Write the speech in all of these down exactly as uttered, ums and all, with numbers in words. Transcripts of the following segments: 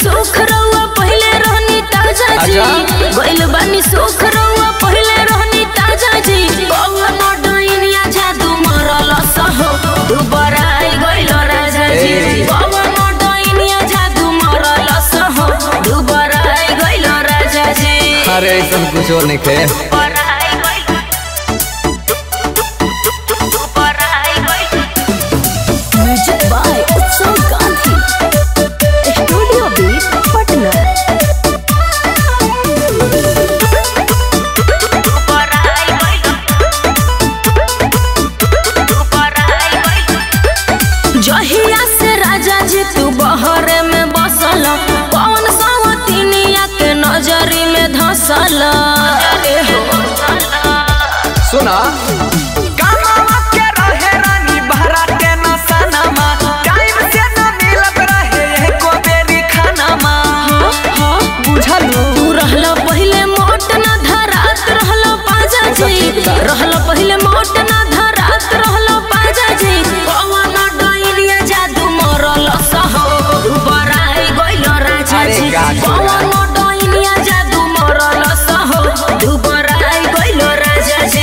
सोख रहुआ पहले रहनी ताजा जी, गइल बानी सोख रहुआ पहले रहनी ताजा जी। कौवा मडईनिया जादू मरल सहो दुबारा आई गइल राजा जी। कौवा मडईनिया जादू मरल सहो दुबारा आई गइल राजा जी। अरे ऐसा कुछ और नहीं थे सुना के रहे रानी बहरा के नसानामा टाइम से न मिलत रहे एको बेरी खानामा। बुझल तू रहला पहले मोट न धरात रहला बाजा जी, रहला पहले मोट न धरात रहला बाजा जी। कौवा मडईनिया जादू मरल सहो दुबारा आई गइल राजा जी। कौवा मडईनिया जादू मरल सहो दुबारा आई गइल राजा जी।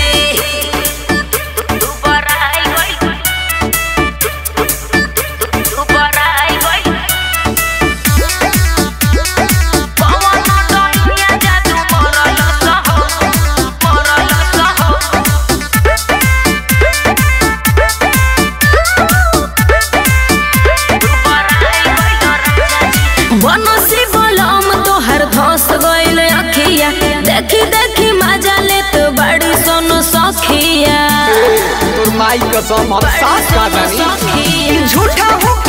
देखी देखी मजा लेत बड़ी सोनो सखिया, तोर माई कसम अब साथ का रानी झूठा हो।